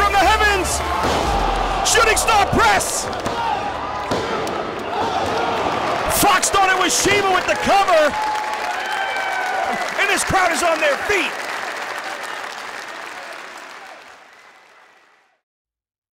from the heavens! Shooting star press! Fox thought it was Shiva with the cover! And this crowd is on their feet!